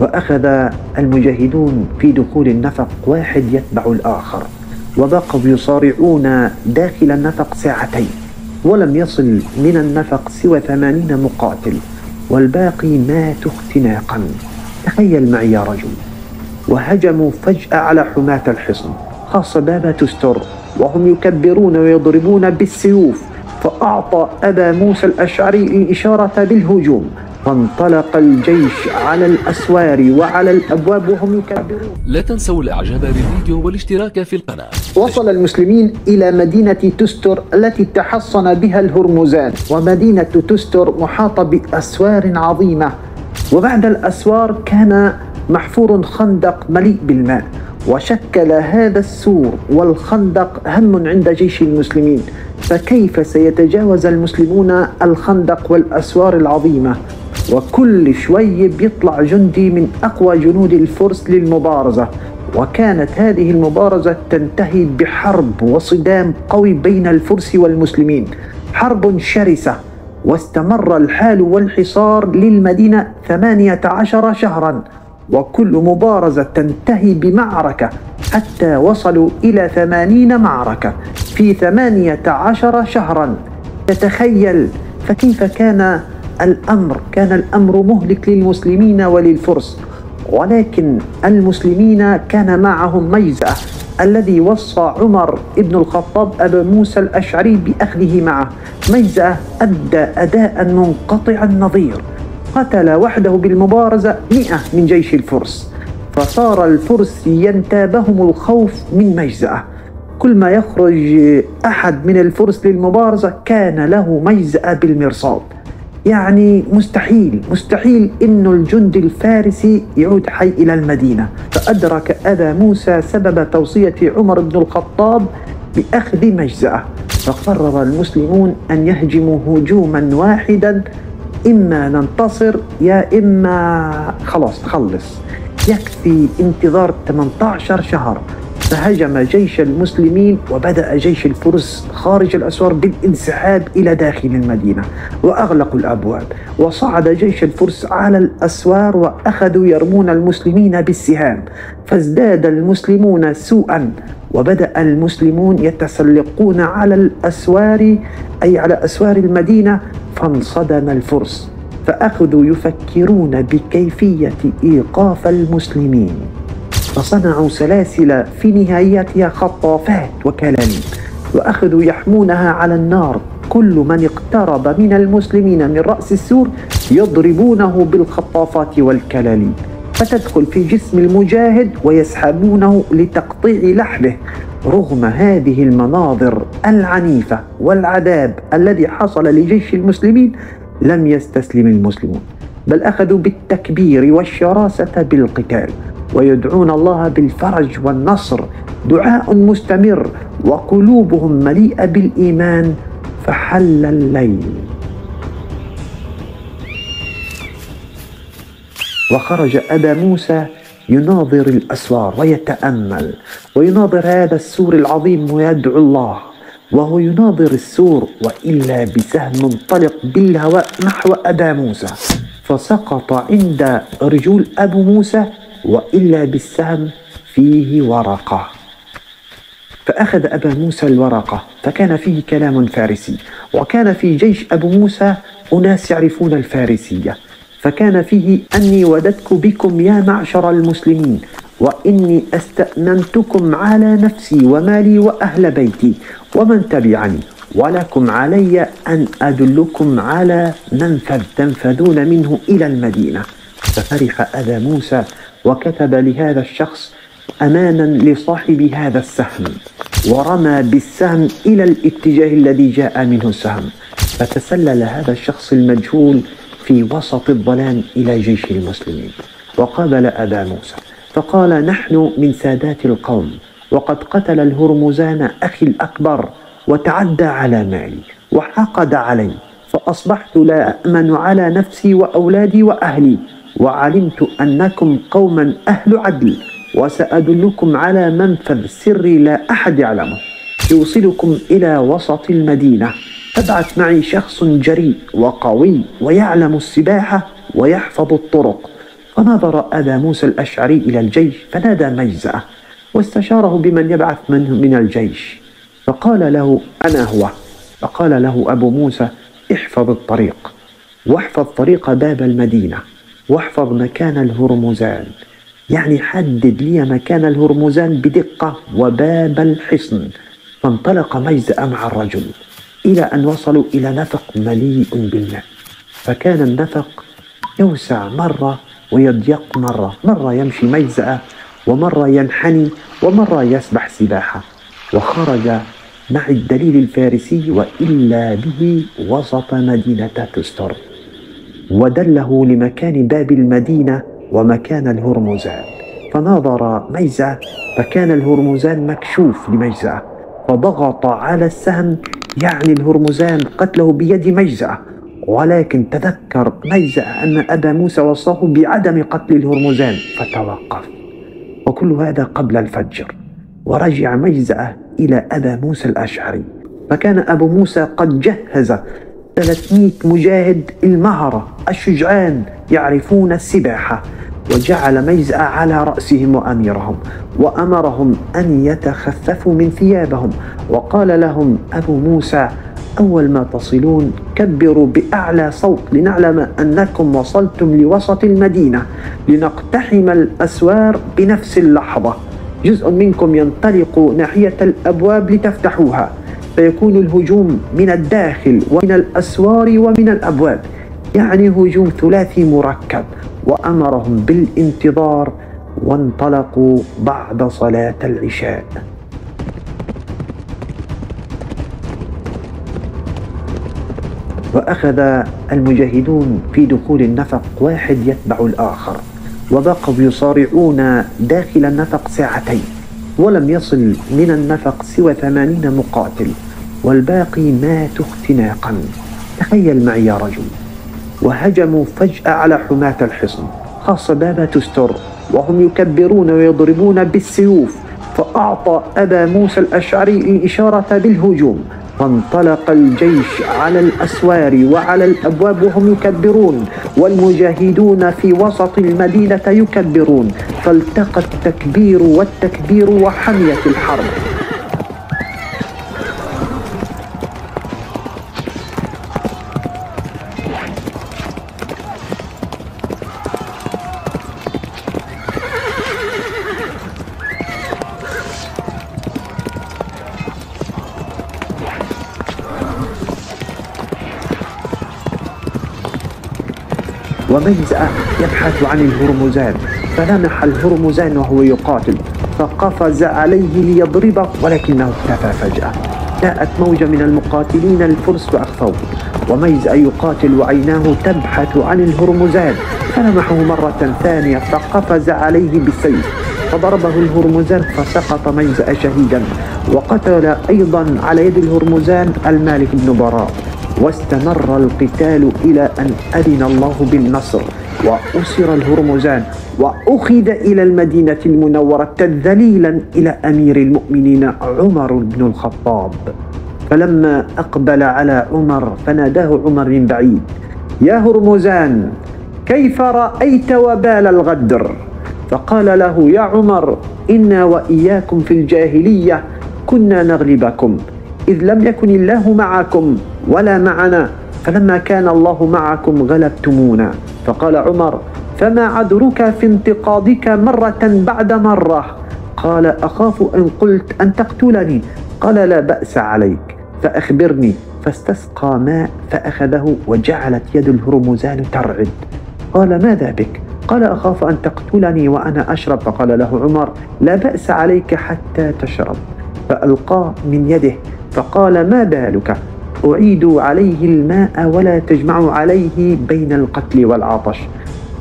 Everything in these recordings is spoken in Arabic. وأخذ المجاهدون في دخول النفق واحد يتبع الآخر، وبقوا يصارعون داخل النفق ساعتين، ولم يصل من النفق سوى 80 مقاتل، والباقي ماتوا اختناقا. تخيل معي يا رجل. وهجموا فجأة على حماة الحصن، خاصة باب تستر، وهم يكبرون ويضربون بالسيوف، فأعطى أبا موسى الأشعري الإشارة بالهجوم، فانطلق الجيش على الأسوار وعلى الأبواب وهم يكبرون. لا تنسوا الإعجاب بالفيديو والاشتراك في القناة. وصل المسلمين إلى مدينة تستر التي تحصن بها الهرمزان، ومدينة تستر محاطة بأسوار عظيمة، وبعد الأسوار كان محفور خندق مليء بالماء، وشكل هذا السور والخندق هم عند جيش المسلمين، فكيف سيتجاوز المسلمون الخندق والأسوار العظيمة؟ وكل شوي بيطلع جندي من أقوى جنود الفرس للمبارزة، وكانت هذه المبارزة تنتهي بحرب وصدام قوي بين الفرس والمسلمين، حرب شرسة، واستمر الحال والحصار للمدينة 18 شهرا، وكل مبارزة تنتهي بمعركة، حتى وصلوا إلى 80 معركة في 18 شهرا. تتخيل فكيف كان الأمر؟ كان الأمر مهلك للمسلمين وللفرس، ولكن المسلمين كان معهم مجزأة الذي وصى عمر بن الخطاب أبا موسى الأشعري بأخذه معه. مجزأة أدى أداء منقطع النظير، قتل وحده بالمبارزة 100 من جيش الفرس، فصار الفرس ينتابهم الخوف من مجزأة. كل ما يخرج أحد من الفرس للمبارزة كان له مجزأة بالمرصاد، يعني مستحيل إنه الجندي الفارسي يعود حي إلى المدينة. فأدرك أبا موسى سبب توصية عمر بن الخطاب بأخذ مجزأة، فقرر المسلمون أن يهجموا هجوما واحدا، إما ننتصر يا إما خلاص نخلص، يكفي انتظار 18 شهر. فهجم جيش المسلمين، وبدأ جيش الفرس خارج الأسوار بالانسحاب إلى داخل المدينة، وأغلقوا الأبواب، وصعد جيش الفرس على الأسوار وأخذوا يرمون المسلمين بالسهام، فازداد المسلمون سوءا، وبدأ المسلمون يتسلقون على الأسوار، أي على أسوار المدينة، فانصدم الفرس، فأخذوا يفكرون بكيفية إيقاف المسلمين، فصنعوا سلاسل في نهايتها خطافات وكلاليب، وأخذوا يحمونها على النار، كل من اقترب من المسلمين من رأس السور يضربونه بالخطافات والكلاليب، فتدخل في جسم المجاهد ويسحبونه لتقطيع لحمه. رغم هذه المناظر العنيفة والعذاب الذي حصل لجيش المسلمين، لم يستسلم المسلمون، بل أخذوا بالتكبير والشراسة بالقتال، ويدعون الله بالفرج والنصر، دعاء مستمر، وقلوبهم مليئة بالإيمان. فحل الليل وخرج أبا موسى يناظر الأسوار ويتأمل، ويناظر هذا السور العظيم ويدعو الله، وهو يناظر السور وإلا بسهم منطلق بالهواء نحو أبا موسى، فسقط عند رجول أبو موسى، وإلا بالسهم فيه ورقة، فأخذ أبا موسى الورقة، فكان فيه كلام فارسي، وكان في جيش أبو موسى أناس يعرفون الفارسية، فكان فيه: أني وددت بكم يا معشر المسلمين، وإني استأمنتكم على نفسي ومالي وأهل بيتي ومن تبعني، ولكم علي أن أدلكم على منفذ تنفذون منه إلى المدينة. ففرح أبا موسى وكتب لهذا الشخص أمانا لصاحب هذا السهم، ورمى بالسهم إلى الاتجاه الذي جاء منه السهم، فتسلل هذا الشخص المجهول في وسط الظلام إلى جيش المسلمين، وقابل أبا موسى فقال: نحن من سادات القوم، وقد قتل الهرمزان أخي الأكبر، وتعدى على مالي وحقد علي، فأصبحت لا أأمن على نفسي وأولادي وأهلي، وعلمت أنكم قوما أهل عدل، وسأدلكم على منفذ سري لا أحد يعلمه، يوصلكم إلى وسط المدينة، فابعث معي شخص جريء وقوي ويعلم السباحة ويحفظ الطرق، فنظر أبو موسى الأشعري إلى الجيش فنادى مجزأة واستشاره بمن يبعث منه من الجيش، فقال له: أنا هو. فقال له أبو موسى: احفظ الطريق، واحفظ طريق باب المدينة، واحفظ مكان الهرمزان، يعني حدد لي مكان الهرمزان بدقة وباب الحصن. فانطلق مجزأة مع الرجل إلى أن وصلوا إلى نفق مليء بالماء، فكان النفق يوسع مرة ويضيق مرة، مرة يمشي مجزأة ومرة ينحني ومرة يسبح سباحة، وخرج مع الدليل الفارسي وإلا به وسط مدينة تستر، ودله لمكان باب المدينة ومكان الهرمزان. فناظر مجزأة فكان الهرمزان مكشوف لمجزأة، فضغط على السهم، يعني الهرمزان قتله بيد مجزأة. ولكن تذكر مجزأة أن أبا موسى وصاه بعدم قتل الهرمزان فتوقف، وكل هذا قبل الفجر. ورجع مجزأة إلى أبا موسى الأشعري، فكان أبو موسى قد جهز 300 مجاهد المهرة الشجعان يعرفون السباحة، وجعل مجزأة على رأسهم وأميرهم، وأمرهم أن يتخففوا من ثيابهم. وقال لهم أبو موسى: أول ما تصلون كبروا بأعلى صوت لنعلم أنكم وصلتم لوسط المدينة، لنقتحم الأسوار بنفس اللحظة، جزء منكم ينطلق ناحية الأبواب لتفتحوها، فيكون الهجوم من الداخل ومن الأسوار ومن الأبواب، يعني هجوم ثلاثي مركب. وأمرهم بالانتظار، وانطلقوا بعد صلاة العشاء. وأخذ المجاهدون في دخول النفق واحد يتبع الآخر، وبقوا يصارعون داخل النفق ساعتين، ولم يصل من النفق سوى 80 مقاتل، والباقي ماتوا اختناقا. تخيل معي يا رجل. وهجموا فجأة على حماة الحصن، خاصة باب تستر، وهم يكبرون ويضربون بالسيوف، فأعطى أبا موسى الأشعري الإشارة بالهجوم، فانطلق الجيش على الأسوار وعلى الأبواب وهم يكبرون، والمجاهدون في وسط المدينة يكبرون، فالتقى التكبير والتكبير وحميت الحرب. ومجزأة يبحث عن الهرمزان، فلمح الهرمزان وهو يقاتل، فقفز عليه ليضربه، ولكنه اختفى فجأة. جاءت موجة من المقاتلين الفرس فأخفوه، ومجزأة يقاتل وعيناه تبحث عن الهرمزان، فلمحه مرة ثانية فقفز عليه بالسيف، فضربه الهرمزان فسقط مجزأة شهيدا. وقتل أيضا على يد الهرمزان المالك بن البراء، واستمر القتال إلى أن أذن الله بالنصر، وأسر الهرمزان، وأخذ إلى المدينة المنورة ذليلا إلى أمير المؤمنين عمر بن الخطاب. فلما أقبل على عمر فناداه عمر من بعيد: يا هرمزان، كيف رأيت وبال الغدر؟ فقال له: يا عمر، إنا وإياكم في الجاهلية كنا نغلبكم، إذ لم يكن الله معكم ولا معنا، فلما كان الله معكم غلبتمونا. فقال عمر: فما عذرك في انتقادك مرة بعد مرة؟ قال: أخاف إن قلت أن تقتلني. قال: لا بأس عليك، فأخبرني. فاستسقى ماء فأخذه، وجعلت يد الهرمزان ترعد. قال: ماذا بك؟ قال: أخاف أن تقتلني وأنا أشرب. فقال له عمر: لا بأس عليك حتى تشرب. فألقاه من يده، فقال: ما بالك؟ أعيدوا عليه الماء ولا تجمعوا عليه بين القتل والعطش.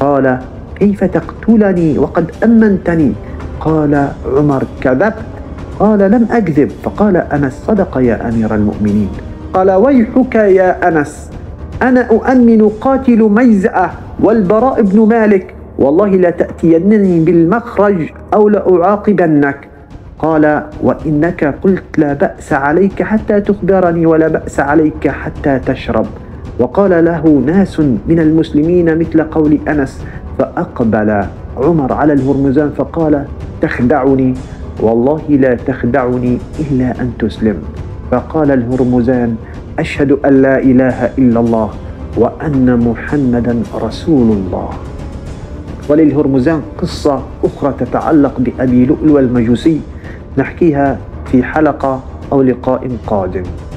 قال: كيف تقتلني وقد أمنتني؟ قال عمر: كذبت. قال: لم أكذب. فقال أنس: صدق يا أمير المؤمنين. قال: ويحك يا أنس، أنا أؤمن قاتل مجزأة والبراء بن مالك، والله لتأتينني بالمخرج أو لأعاقبنك. قال: وإنك قلت لا بأس عليك حتى تخبرني، ولا بأس عليك حتى تشرب. وقال له ناس من المسلمين مثل قول أنس، فأقبل عمر على الهرمزان فقال: تخدعني، والله لا تخدعني إلا أن تسلم. فقال الهرمزان: أشهد أن لا إله إلا الله وأن محمدا رسول الله. وللهرمزان قصة أخرى تتعلق بأبي لؤلؤ المجوسي، نحكيها في حلقة أو لقاء قادم.